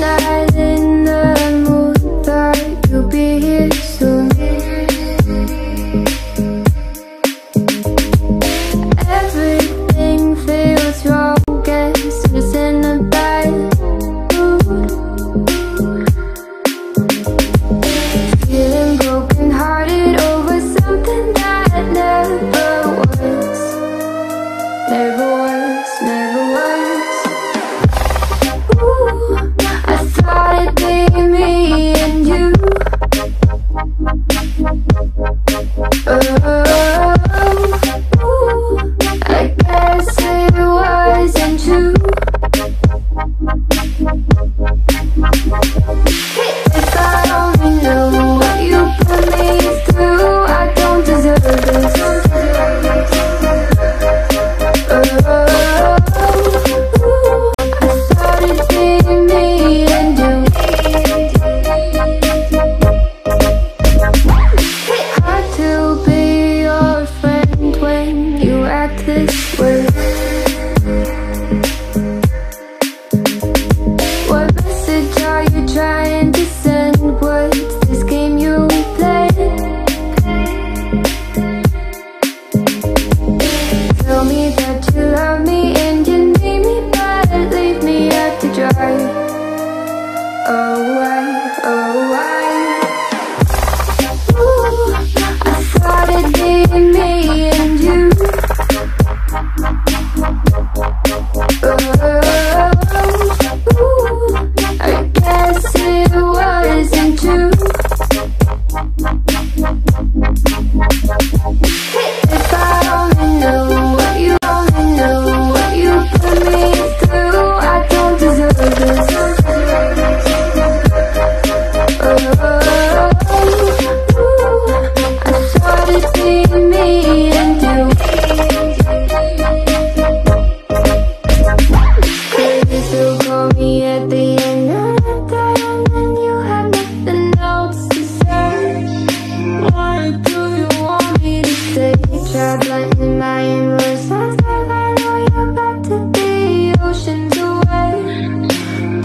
night in the mood, but you'll be here soon. Everything feels wrong, and it's in a bad mood. Feeling broken hearted over something that never was. Never was, never was. Ooh, I thought it'd be me and you. Oh, ooh, I guess it wasn't true. If I only knew what you put me through, I don't deserve this. Oh, ooh, I thought it'd be me and you. Hard to be your friend when you act this way. What message are you trying to send? What's this game you play? Tell me that you love me and you need me, but leave me out to dry. Oh, why, oh, why? Ooh, I thought it'd be me and you. Oh, ooh, I guess it wasn't true. If I only knew what you put me through, I don't deserve this. Oh, I thought it'd be me and you. Could you still call me at the end of the day when you had nothing else to say? Why do you want me to stay? Try blinding my inwards, as if I know you're about to be oceans away.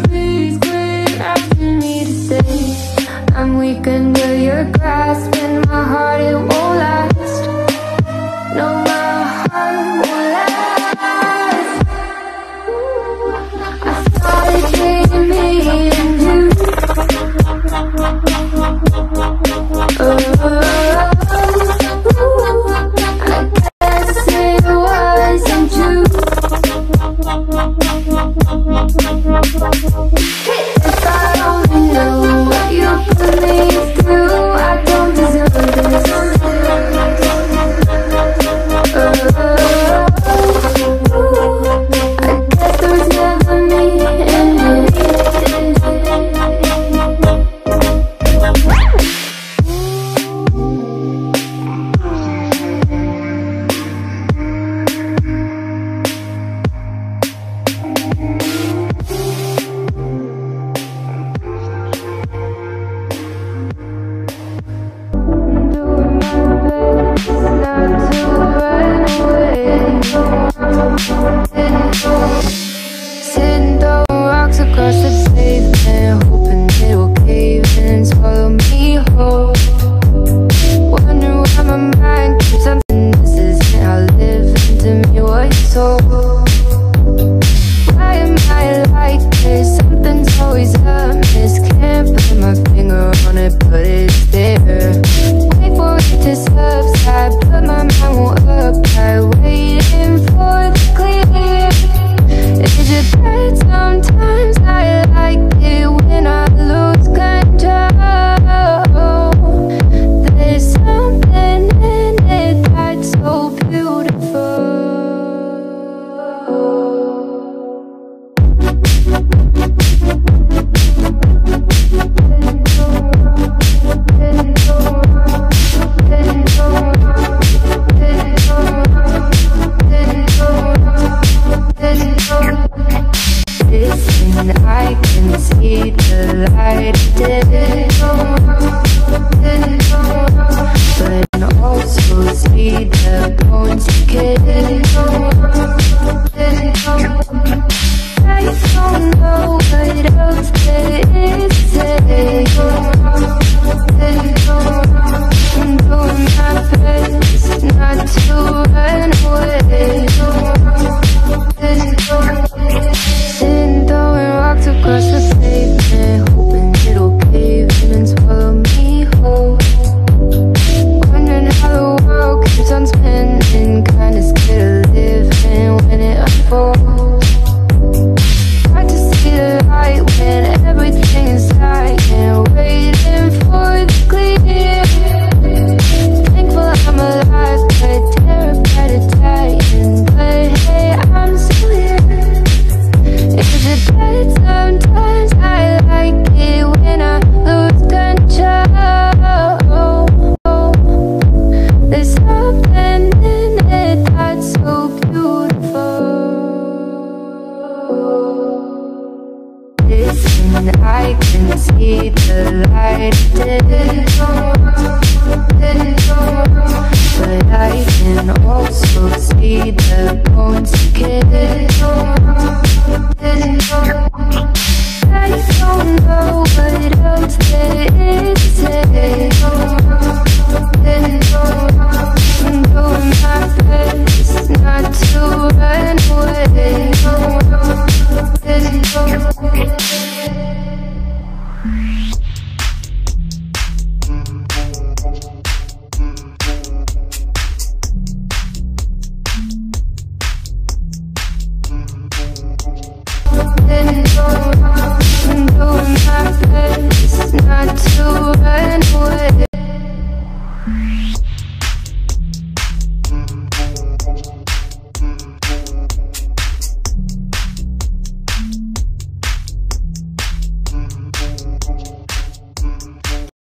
Please quit asking me to stay. I'm weak under your grasp, and my heart, it won't last. No, my heart won't last. Ooh, I thought it'd be me and you. Oh, ooh, I guess it wasn't true. If I only knew what you put me through, I don't deserve this. Oh, I guess there was never me and you. Sitting throwing rocks across the pavement, hoping it will cave and swallow me whole. Wonder why my mind keeps on thinking this isn't how living to me was told. Why am I like this? Something's always amiss. Can't put my finger on it, but it's there. Wait for it to subside, but my mind won't apply. Waiting for the clear. Is it bad? Sometimes I like it when I lose control. There's something in it that's so beautiful. I don't know what else. and I can see the light. But I can also see the bones together.